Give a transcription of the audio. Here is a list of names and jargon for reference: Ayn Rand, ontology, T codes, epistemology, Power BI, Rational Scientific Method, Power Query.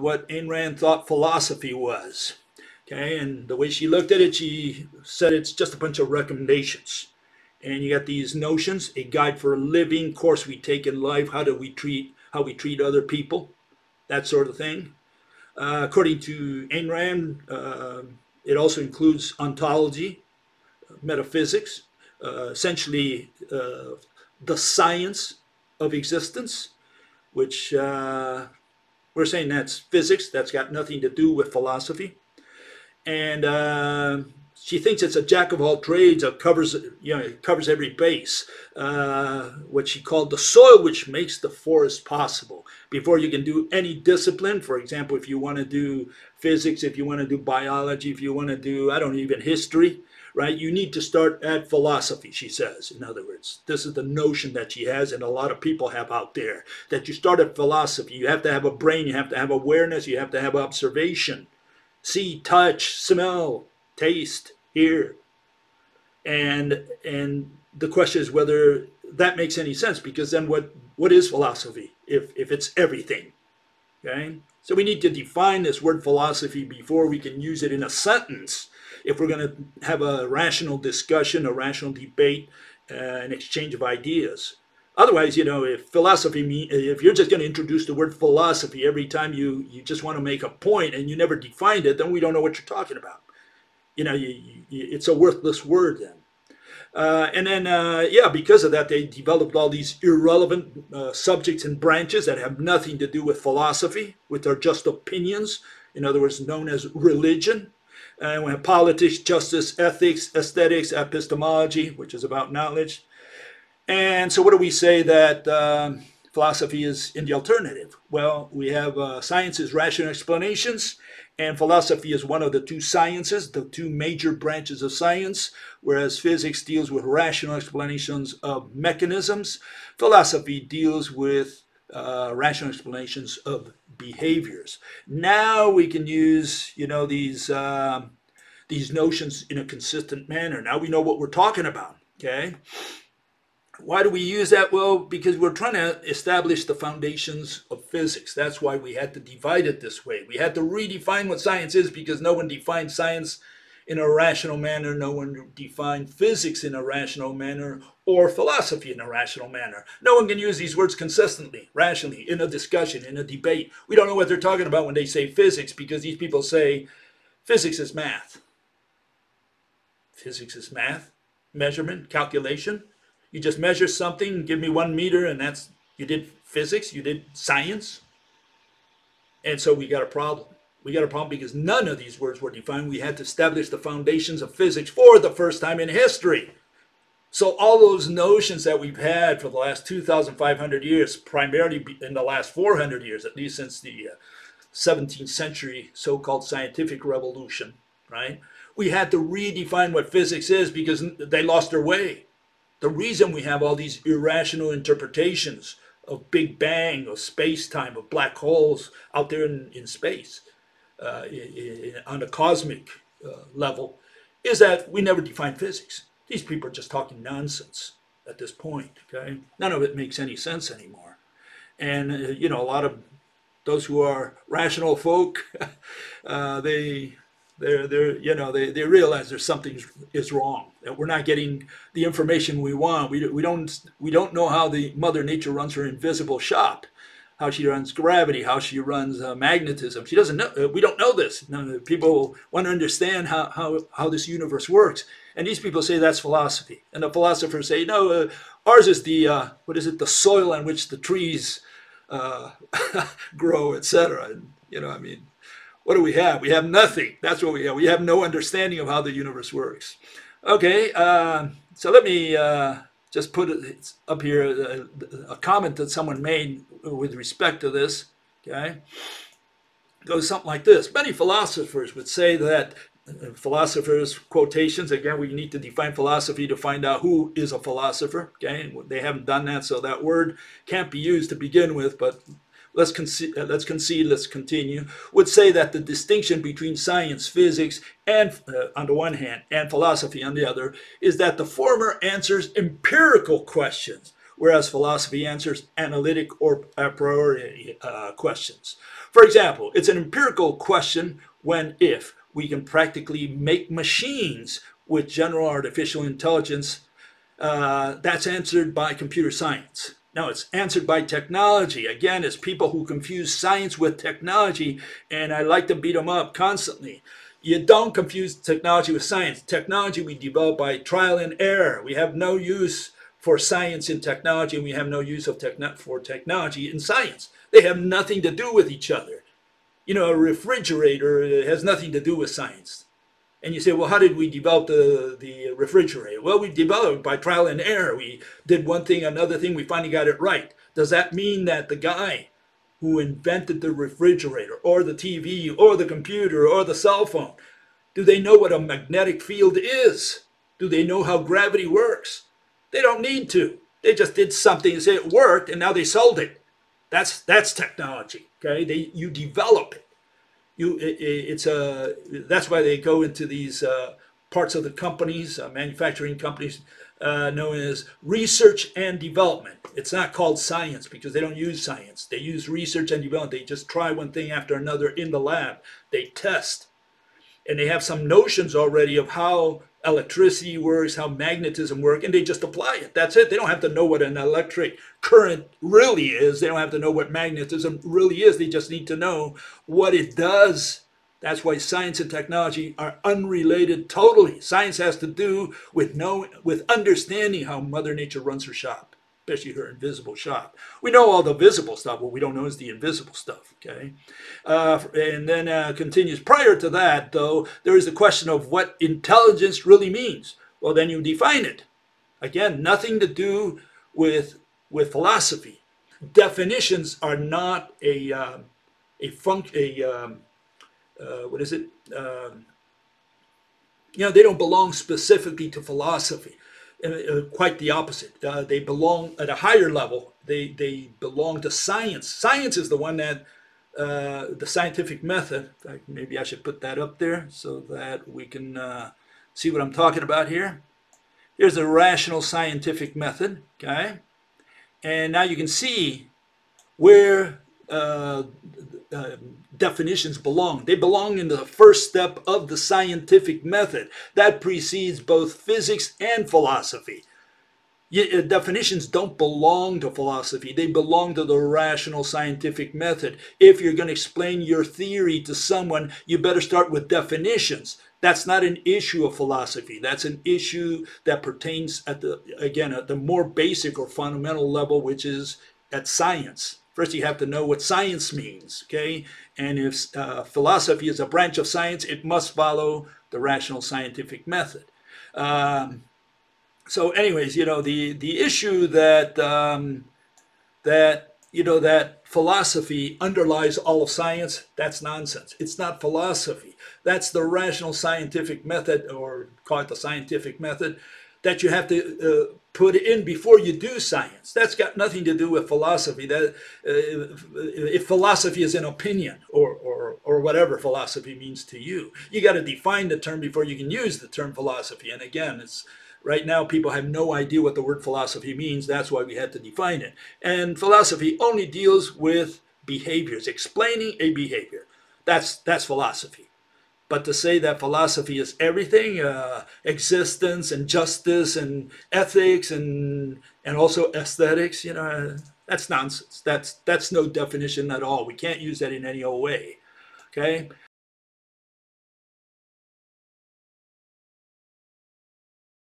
what Ayn Rand thought philosophy was. Okay, and the way she looked at it, she said it's just a bunch of recommendations. And you got these notions: a guide for a living, course we take in life, how we treat other people, that sort of thing. According to Ayn Rand, it also includes ontology, metaphysics, essentially the science of existence, which we're saying that's physics. That's got nothing to do with philosophy. And she thinks it's a jack of all trades. It covers, it covers every base. What she called the soil which makes the forest possible. Before you can do any discipline, for example, if you want to do physics, if you want to do biology, if you want to do, I don't even, history, right? You need to start at philosophy, she says. In other words, this is the notion that she has and a lot of people have out there, that you start at philosophy. You have to have a brain, you have to have awareness, you have to have observation. See, touch, smell, taste, hear. And the question is whether that makes any sense, because then what is philosophy if it's everything? Okay? So we need to define this word philosophy before we can use it in a sentence. If we're going to have a rational discussion, a rational debate, an exchange of ideas. Otherwise, if philosophy, if you're just going to introduce the word philosophy every time you just want to make a point and you never defined it, then we don't know what you're talking about. It's a worthless word then. And then, because of that, they developed all these irrelevant subjects and branches that have nothing to do with philosophy, which are just opinions, in other words, known as religion. And we have politics, justice, ethics, aesthetics, epistemology, which is about knowledge. And so what do we say that philosophy is in the alternative? Well, we have science is rational explanations, and philosophy is one of the two sciences, the two major branches of science, whereas physics deals with rational explanations of mechanisms. Philosophy deals with rational explanations of behaviors. Now we can use, these notions in a consistent manner. Now we know what we're talking about, okay? Why do we use that? Well, because we're trying to establish the foundations of physics. That's why we had to divide it this way. We had to redefine what science is, because no one defined science in a rational manner. No one defined physics in a rational manner or philosophy in a rational manner. No one can use these words consistently, rationally, in a discussion, in a debate. We don't know what they're talking about when they say physics, because these people say physics is math. Physics is math, measurement, calculation. You just measure something, give me 1 meter, and that's, you did physics, you did science. And so we got a problem. We got a problem because none of these words were defined. We had to establish the foundations of physics for the first time in history. So all those notions that we've had for the last 2,500 years, primarily in the last 400 years, at least since the 17th century so-called scientific revolution, right? We had to redefine what physics is because they lost their way. The reason we have all these irrational interpretations of Big Bang, of space-time, of black holes out there in space, on a cosmic level, is that we never define physics. These people are just talking nonsense at this point, okay? None of it makes any sense anymore. And, a lot of those who are rational folk, they realize there's something is wrong, that we're not getting the information we want. We don't know how the Mother Nature runs her invisible shop, how she runs gravity, how she runs magnetism. She doesn't know. We don't know this. No, people want to understand how this universe works, and these people say that's philosophy, and the philosophers say no. Ours is the the soil on which the trees grow, etc. I mean. What do we have? We have nothing. That's what we have. We have no understanding of how the universe works. Okay, so let me just put it up here, a comment that someone made with respect to this. Okay, it goes something like this. Many philosophers would say that, philosophers, quotations, again, we need to define philosophy to find out who is a philosopher. Okay, they haven't done that, so that word can't be used to begin with, but let's continue, would say that the distinction between science, physics, and on the one hand, and philosophy on the other, is that the former answers empirical questions, whereas philosophy answers analytic or a priori questions. For example, it's an empirical question when if we can practically make machines with general artificial intelligence, that's answered by computer science. No, it's answered by technology. Again, it's people who confuse science with technology, and I like to beat them up constantly. You don't confuse technology with science. Technology we develop by trial and error. We have no use for science in technology, and we have no use of technology in science. They have nothing to do with each other. You know, a refrigerator has nothing to do with science. And you say, well, how did we develop the refrigerator? Well, we developed by trial and error. We did one thing, another thing, we finally got it right. Does that mean that the guy who invented the refrigerator or the TV or the computer or the cell phone, do they know what a magnetic field is? Do they know how gravity works? They don't need to. They just did something and say it worked, and now they sold it. That's technology, okay? You develop it. That's why they go into these parts of the companies, manufacturing companies, known as research and development. It's not called science because they don't use science. They use research and development. They just try one thing after another in the lab. They test. And they have some notions already of how electricity works, how magnetism works, and they just apply it. That's it. They don't have to know what an electric current really is. They don't have to know what magnetism really is. They just need to know what it does. That's why science and technology are unrelated totally. Science has to do with understanding how Mother Nature runs her shop, especially her invisible shop. We know all the visible stuff. What we don't know is the invisible stuff, okay? And then continues, prior to that, though, there is the question of what intelligence really means. Well, then you define it. Again, nothing to do with philosophy. Definitions are not a, you know, they don't belong specifically to philosophy. Quite the opposite. They belong at a higher level. They belong to science. Science is the one that, the scientific method, in fact, maybe I should put that up there so that we can see what I'm talking about here. Here's the rational scientific method, okay? And now you can see where definitions belong. They belong in the first step of the scientific method. That precedes both physics and philosophy. Definitions don't belong to philosophy. They belong to the rational scientific method. If you're going to explain your theory to someone, you better start with definitions. That's not an issue of philosophy. That's an issue that pertains at the, again, at the more basic or fundamental level, which is at science. First, you have to know what science means, okay? And if philosophy is a branch of science, it must follow the rational scientific method. So anyways, you know, the issue that, that philosophy underlies all of science, that's nonsense. It's not philosophy. That's the rational scientific method, or call it the scientific method, that you have to put in before you do science. That's got nothing to do with philosophy. That if philosophy is an opinion or whatever philosophy means to you, you got to define the term before you can use the term philosophy. And again, it's right now people have no idea what the word philosophy means. That's why we had to define it. And philosophy only deals with behaviors, explaining a behavior. That's philosophy. But to say that philosophy is everything, existence and justice and ethics and also aesthetics, you know, that's nonsense. That's no definition at all. We can't use that in any old way, okay?